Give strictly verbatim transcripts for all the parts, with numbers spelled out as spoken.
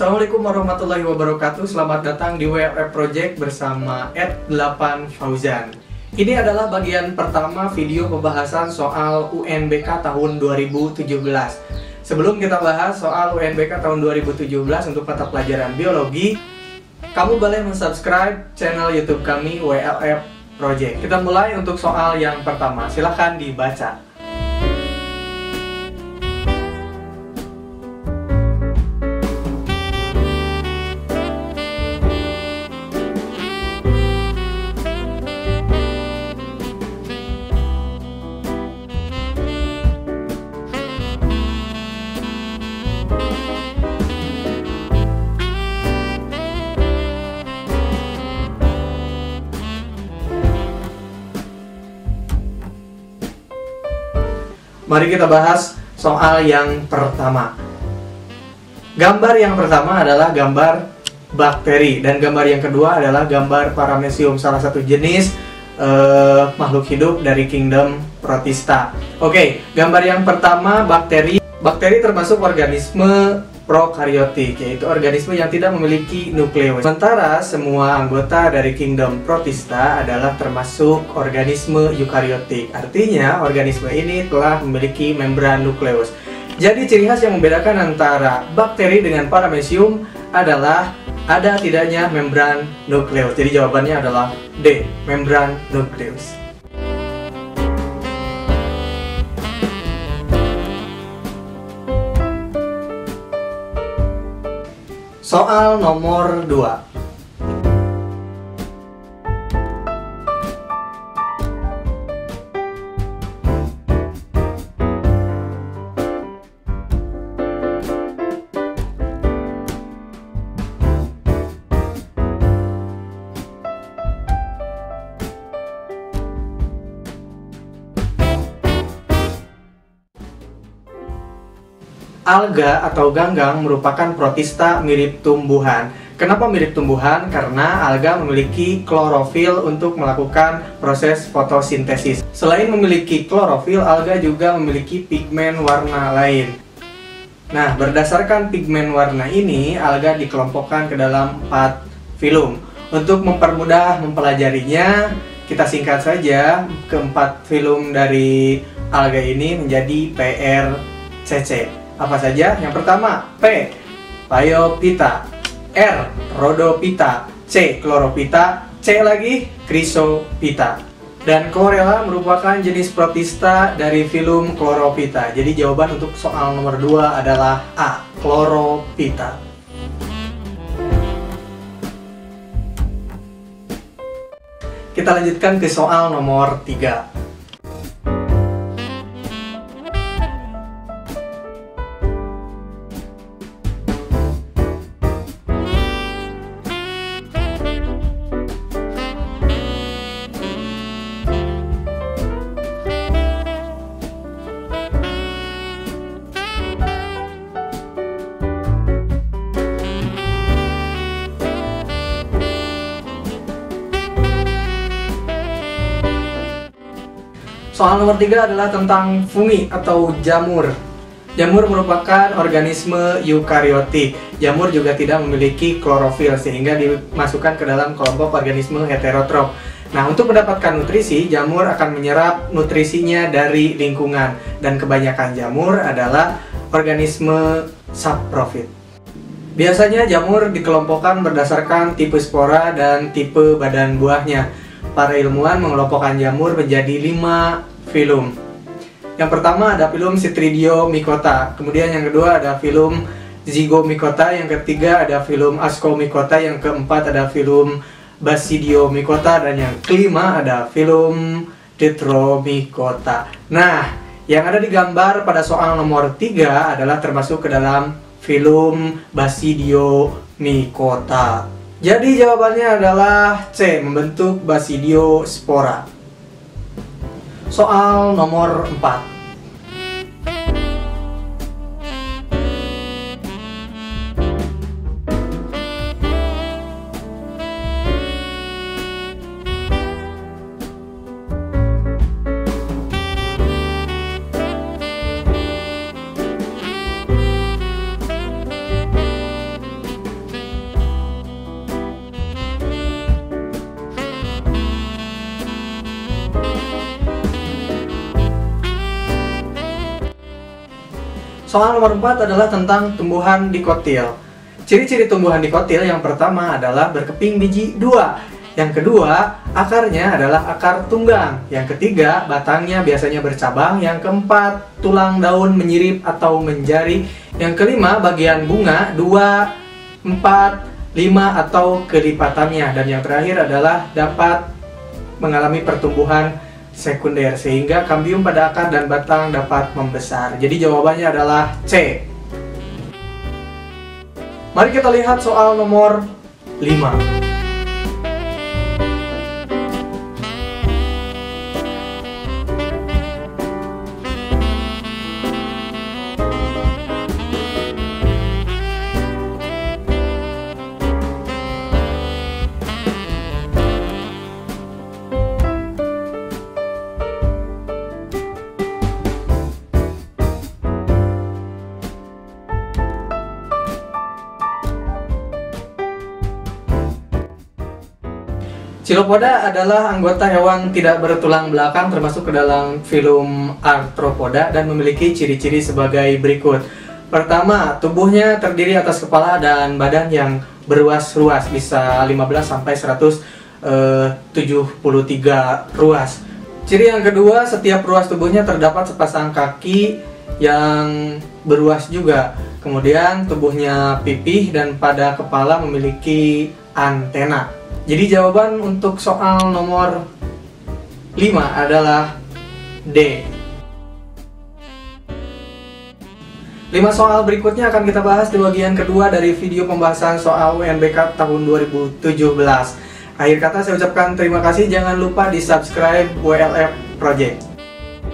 Assalamualaikum warahmatullahi wabarakatuh. Selamat datang di W L F Project bersama Ad delapan Fauzan. Ini adalah bagian pertama video pembahasan soal U N B K tahun dua ribu tujuh belas. Sebelum kita bahas soal U N B K tahun dua ribu tujuh belas untuk mata pelajaran biologi, kamu boleh mensubscribe channel YouTube kami W L F Project. Kita mulai untuk soal yang pertama. Silahkan dibaca. Mari kita bahas soal yang pertama. Gambar yang pertama adalah gambar bakteri, dan gambar yang kedua adalah gambar Paramecium, salah satu jenis uh, makhluk hidup dari kingdom Protista. Oke, gambar yang pertama bakteri. Bakteri termasuk organisme prokariotik, yaitu organisme yang tidak memiliki nukleus. Sementara semua anggota dari kingdom Protista adalah termasuk organisme eukariotik. Artinya, organisme ini telah memiliki membran nukleus. Jadi ciri khas yang membedakan antara bakteri dengan Paramecium adalah ada tidaknya membran nukleus. Jadi jawabannya adalah D, membran nukleus. Soal nomor dua. Alga atau ganggang merupakan protista mirip tumbuhan. Kenapa mirip tumbuhan? Karena alga memiliki klorofil untuk melakukan proses fotosintesis. Selain memiliki klorofil, alga juga memiliki pigmen warna lain. Nah, berdasarkan pigmen warna ini, alga dikelompokkan ke dalam empat filum. Untuk mempermudah mempelajarinya, kita singkat saja keempat filum dari alga ini menjadi P R C C. Apa saja? Yang pertama, P, Phaeophyta, R, Rhodophyta, C, Chlorophyta, C lagi, Chrysophyta. Dan Chlorella merupakan jenis protista dari filum Chlorophyta. Jadi jawaban untuk soal nomor dua adalah A, Chlorophyta. Kita lanjutkan ke soal nomor tiga. Soal nomor tiga adalah tentang fungi atau jamur. Jamur merupakan organisme eukariotik. Jamur juga tidak memiliki klorofil sehingga dimasukkan ke dalam kelompok organisme heterotrop. Nah, untuk mendapatkan nutrisi, jamur akan menyerap nutrisinya dari lingkungan, dan kebanyakan jamur adalah organisme saprofit. Biasanya jamur dikelompokkan berdasarkan tipe spora dan tipe badan buahnya. Para ilmuwan mengelompokkan jamur menjadi lima filum. Yang pertama ada filum Sitridio Mikota, kemudian yang kedua ada filum Zigo Mikota, yang ketiga ada filum Asko Mikota, yang keempat ada filum Basidio Mikota, dan yang kelima ada filum Tetro Mikota. Nah, yang ada di gambar pada soal nomor tiga adalah termasuk ke dalam filum Basidio Mikota. Jadi jawabannya adalah C, membentuk Basidio Spora. Soal nomor empat. Soal nomor empat adalah tentang tumbuhan dikotil. Ciri-ciri tumbuhan dikotil yang pertama adalah berkeping biji dua. Yang kedua, akarnya adalah akar tunggang. Yang ketiga, batangnya biasanya bercabang. Yang keempat, tulang daun menyirip atau menjari. Yang kelima, bagian bunga dua, empat, lima atau kelipatannya. Dan yang terakhir adalah dapat mengalami pertumbuhan sekunder sehingga kambium pada akar dan batang dapat membesar. Jadi jawabannya adalah C. Mari kita lihat soal nomor lima. Cilopoda adalah anggota hewan tidak bertulang belakang termasuk ke dalam filum Arthropoda dan memiliki ciri-ciri sebagai berikut. Pertama, tubuhnya terdiri atas kepala dan badan yang berruas-ruas, bisa lima belas sampai seratus tujuh puluh tiga ruas. Ciri yang kedua, setiap ruas tubuhnya terdapat sepasang kaki yang berruas juga. Kemudian tubuhnya pipih dan pada kepala memiliki antena. Jadi jawaban untuk soal nomor lima adalah D. lima soal berikutnya akan kita bahas di bagian kedua dari video pembahasan soal U N B K tahun dua ribu tujuh belas. Akhir kata saya ucapkan terima kasih, jangan lupa di subscribe W L F Project.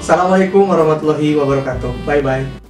Assalamualaikum warahmatullahi wabarakatuh. Bye-bye.